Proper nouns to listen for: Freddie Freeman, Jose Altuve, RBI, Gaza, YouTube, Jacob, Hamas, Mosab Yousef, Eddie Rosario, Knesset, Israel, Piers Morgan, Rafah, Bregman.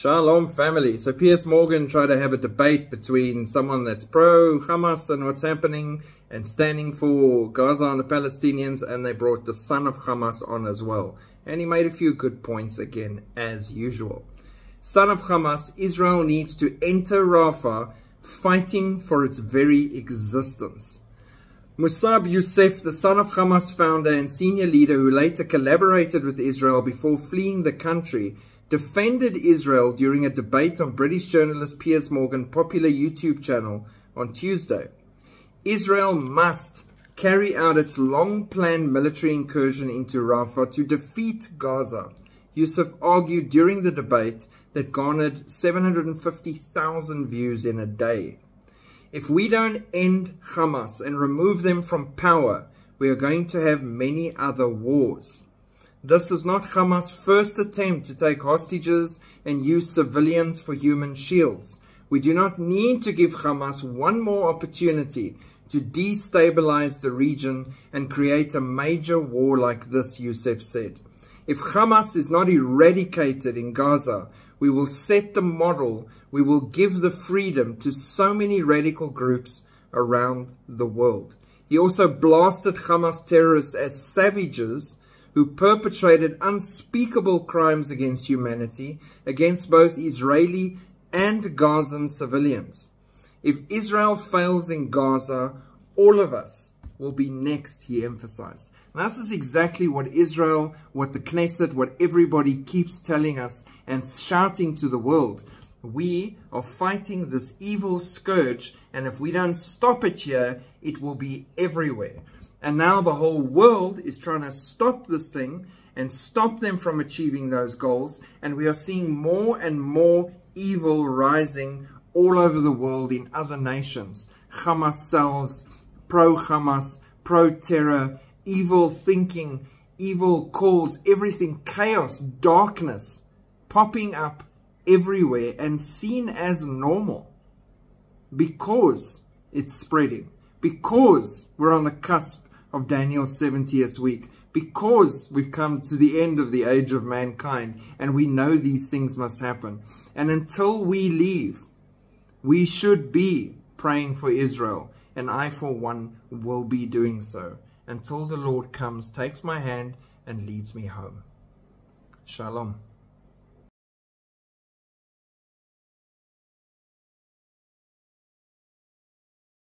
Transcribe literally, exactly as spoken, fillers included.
Shalom family. So Piers Morgan tried to have a debate between someone that's pro-Hamas and what's happening and standing for Gaza and the Palestinians, and they brought the son of Hamas on as well. And he made a few good points again, as usual. Son of Hamas, Israel needs to enter Rafah fighting for its very existence. Mosab Yousef, the son of Hamas founder and senior leader who later collaborated with Israel before fleeing the country, defended Israel during a debate on British journalist Piers Morgan's popular YouTube channel on Tuesday. Israel must carry out its long-planned military incursion into Rafah to defeat Gaza. Yousef argued during the debate that garnered seven hundred fifty thousand views in a day. If we don't end Hamas and remove them from power, we are going to have many other wars. This is not Hamas' first attempt to take hostages and use civilians for human shields. We do not need to give Hamas one more opportunity to destabilize the region and create a major war like this, Yousef said. If Hamas is not eradicated in Gaza, we will set the model, we will give the freedom to so many radical groups around the world. He also blasted Hamas terrorists as savages who perpetrated unspeakable crimes against humanity, against both Israeli and Gazan civilians. If Israel fails in Gaza, all of us will be next, he emphasized. And this is exactly what Israel, what the Knesset, what everybody keeps telling us and shouting to the world. We are fighting this evil scourge, and if we don't stop it here, it will be everywhere. And now the whole world is trying to stop this thing and stop them from achieving those goals. And we are seeing more and more evil rising all over the world in other nations. Hamas cells, pro-Hamas, pro-terror, evil thinking, evil calls, everything, chaos, darkness popping up everywhere and seen as normal because it's spreading. Because we're on the cusp of Daniel's seventieth week, because we've come to the end of the age of mankind, and we know these things must happen. And until we leave, we should be praying for Israel, and I, for one, will be doing so, until the Lord comes, takes my hand, and leads me home. Shalom.